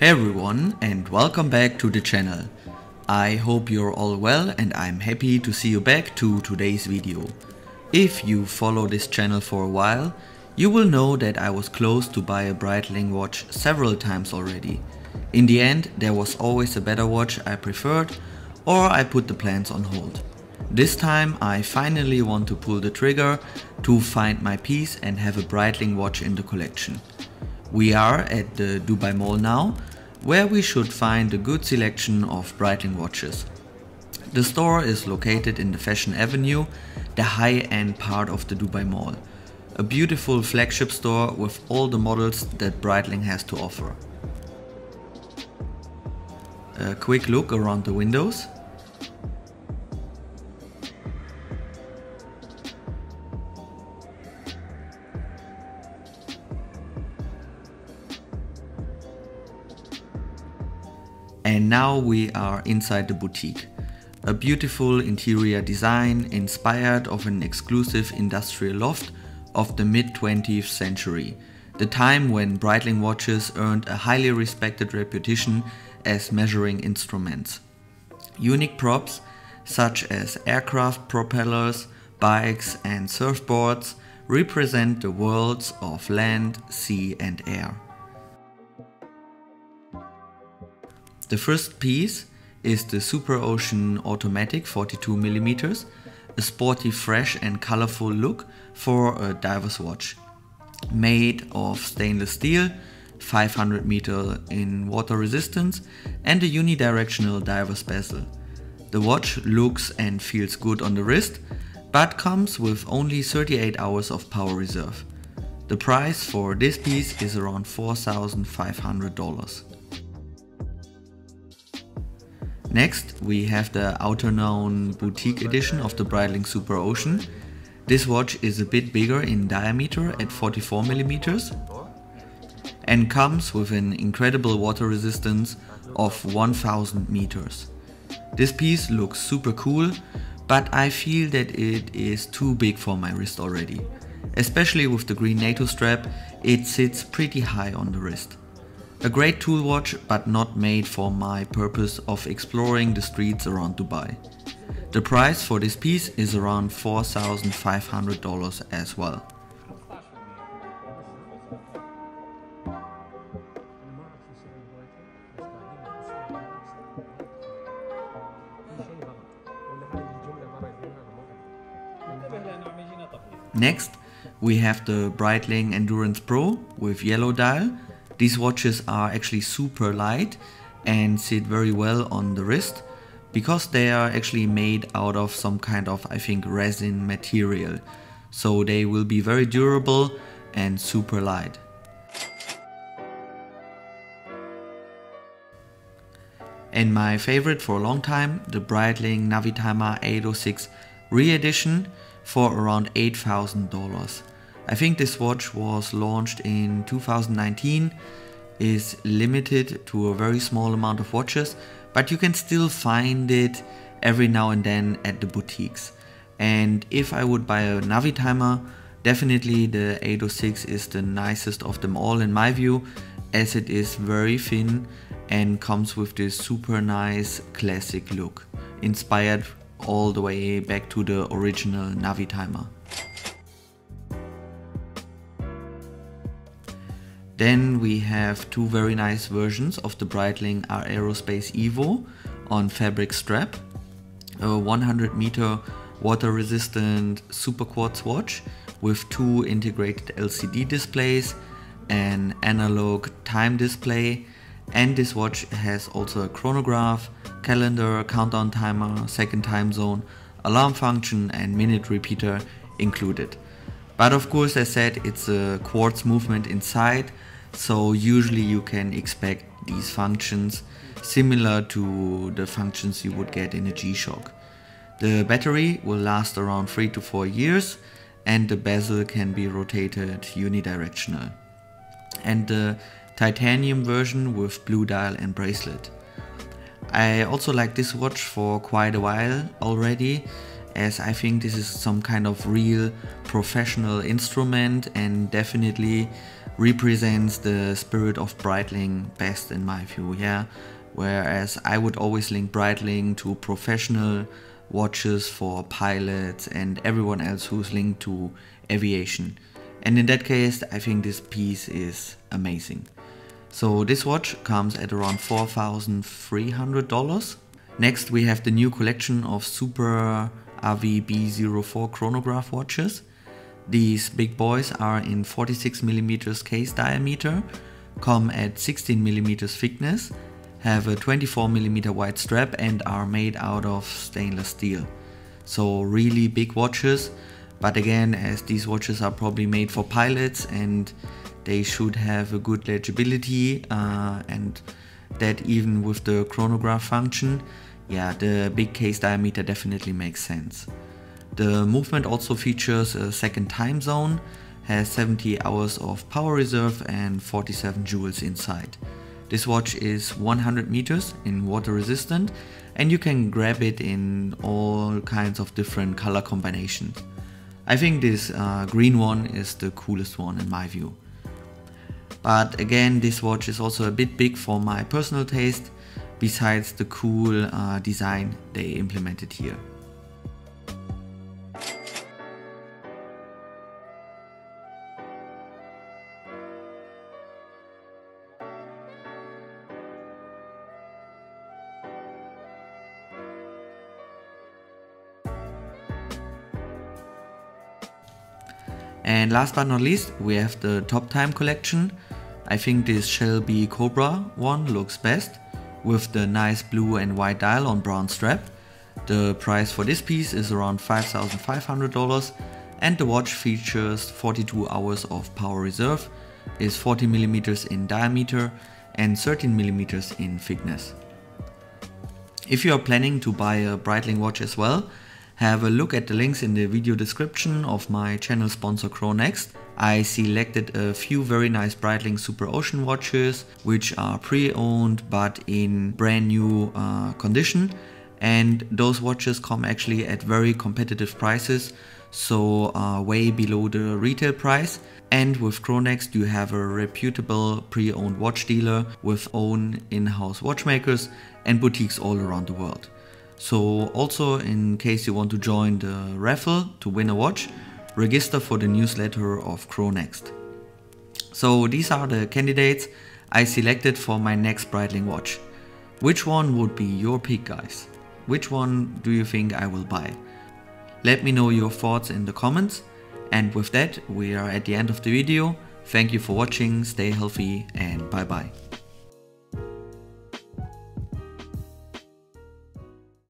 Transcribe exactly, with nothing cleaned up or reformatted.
Hey everyone, and welcome back to the channel. I hope you're all well and I'm happy to see you back to today's video. If you follow this channel for a while, you will know that I was close to buy a Breitling watch several times already. In the end, there was always a better watch I preferred, or I put the plans on hold. This time I finally want to pull the trigger to find my piece and have a Breitling watch in the collection. We are at the Dubai Mall now, where we should find a good selection of Breitling watches. The store is located in the Fashion Avenue, the high-end part of the Dubai Mall. A beautiful flagship store with all the models that Breitling has to offer. A quick look around the windows. And now we are inside the boutique. A beautiful interior design inspired of an exclusive industrial loft of the mid twentieth century, the time when Breitling watches earned a highly respected reputation as measuring instruments. Unique props such as aircraft propellers, bikes and surfboards represent the worlds of land, sea and air. The first piece is the Superocean Automatic forty-two millimeter, a sporty, fresh and colorful look for a diver's watch. Made of stainless steel, five hundred meters in water resistance and a unidirectional diver's bezel. The watch looks and feels good on the wrist, but comes with only thirty-eight hours of power reserve. The price for this piece is around four thousand five hundred dollars. Next, we have the Outerknown boutique edition of the Breitling Superocean. This watch is a bit bigger in diameter at forty-four millimeters and comes with an incredible water resistance of one thousand meters. This piece looks super cool, but I feel that it is too big for my wrist already. Especially with the green NATO strap, it sits pretty high on the wrist. A great tool watch, but not made for my purpose of exploring the streets around Dubai. The price for this piece is around four thousand five hundred dollars as well. Next, we have the Breitling Endurance Pro with yellow dial. These watches are actually super light and sit very well on the wrist because they are actually made out of some kind of, I think, resin material. So they will be very durable and super light. And my favorite for a long time, the Breitling Navitimer eight oh six Re-Edition for around eight thousand dollars. I think this watch was launched in two thousand nineteen, is limited to a very small amount of watches, but you can still find it every now and then at the boutiques. And if I would buy a Navitimer, definitely the eight oh six is the nicest of them all in my view, as it is very thin and comes with this super nice classic look, inspired all the way back to the original Navitimer. Then we have two very nice versions of the Breitling R Aerospace Evo on fabric strap, a one hundred meter water resistant super quartz watch with two integrated L C D displays, an analog time display, and this watch has also a chronograph, calendar, countdown timer, second time zone, alarm function and minute repeater included. But of course, as said, it's a quartz movement inside, so usually you can expect these functions similar to the functions you would get in a G-Shock. The battery will last around three to four years and the bezel can be rotated unidirectional. And the titanium version with blue dial and bracelet. I also like this watch for quite a while already, as I think this is some kind of real professional instrument and definitely represents the spirit of Breitling best in my view, yeah. Whereas I would always link Breitling to professional watches for pilots and everyone else who's linked to aviation. And in that case, I think this piece is amazing. So this watch comes at around four thousand three hundred dollars. Next we have the new collection of Super A V I B zero four chronograph watches. These big boys are in forty-six millimeter case diameter, come at sixteen millimeter thickness, have a twenty-four millimeter wide strap and are made out of stainless steel. So really big watches, but again, as these watches are probably made for pilots and they should have a good legibility uh, and that even with the chronograph function, yeah, the big case diameter definitely makes sense. The movement also features a second time zone, has seventy hours of power reserve and forty-seven joules inside. This watch is one hundred meters in water resistant and you can grab it in all kinds of different color combinations. I think this uh, green one is the coolest one in my view. But again, this watch is also a bit big for my personal taste, besides the cool uh, design they implemented here. And last but not least, we have the Top Time collection. I think this Shelby Cobra one looks best, with the nice blue and white dial on brown strap. The price for this piece is around five thousand five hundred dollars and the watch features forty-two hours of power reserve, is forty millimeters in diameter and thirteen millimeters in thickness. If you are planning to buy a Breitling watch as well, have a look at the links in the video description of my channel sponsor Chronext. I selected a few very nice Breitling Superocean watches which are pre-owned but in brand new uh, condition, and those watches come actually at very competitive prices, so uh, way below the retail price. And with Chronext you have a reputable pre-owned watch dealer with own in-house watchmakers and boutiques all around the world. So also, in case you want to join the raffle to win a watch, register for the newsletter of Chronext. So these are the candidates I selected for my next Breitling watch. Which one would be your pick, guys? Which one do you think I will buy? Let me know your thoughts in the comments. And with that, we are at the end of the video. Thank you for watching, stay healthy and bye bye.